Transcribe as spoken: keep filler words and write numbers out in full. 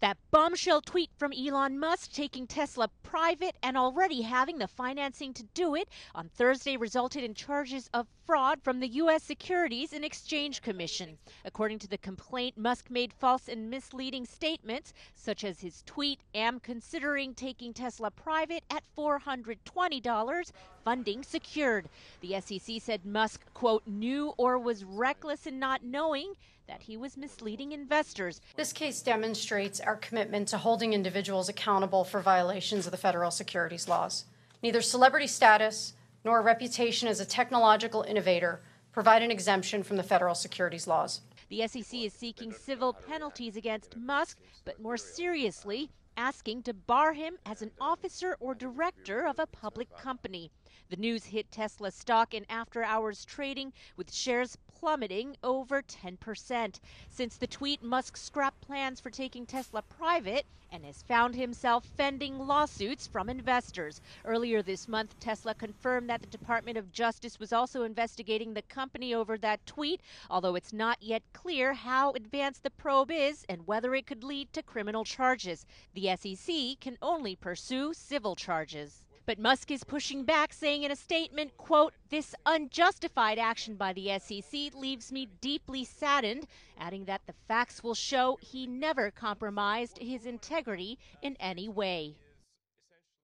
That bombshell tweet from Elon Musk taking Tesla private and already having the financing to do it on Thursday resulted in charges of fraud from the U S Securities and Exchange Commission. According to the complaint, Musk made false and misleading statements, such as his tweet, "Am considering taking Tesla private at four hundred twenty dollars, funding secured." The S E C said Musk, quote, "knew or was reckless in not knowing that he was misleading investors." This case demonstrates our commitment to holding individuals accountable for violations of the federal securities laws. Neither celebrity status nor a reputation as a technological innovator provide an exemption from the federal securities laws. The S E C is seeking civil penalties against Musk, but more seriously, asking to bar him as an officer or director of a public company. The news hit Tesla stock in after-hours trading, with shares plummeting over ten percent. Since the tweet, Musk scrapped plans for taking Tesla private and has found himself fending lawsuits from investors. Earlier this month, Tesla confirmed that the Department of Justice was also investigating the company over that tweet, although it's not yet clear how advanced the probe is and whether it could lead to criminal charges. The S E C can only pursue civil charges. But Musk is pushing back, saying in a statement, quote, "This unjustified action by the S E C leaves me deeply saddened," adding that the facts will show he never compromised his integrity in any way.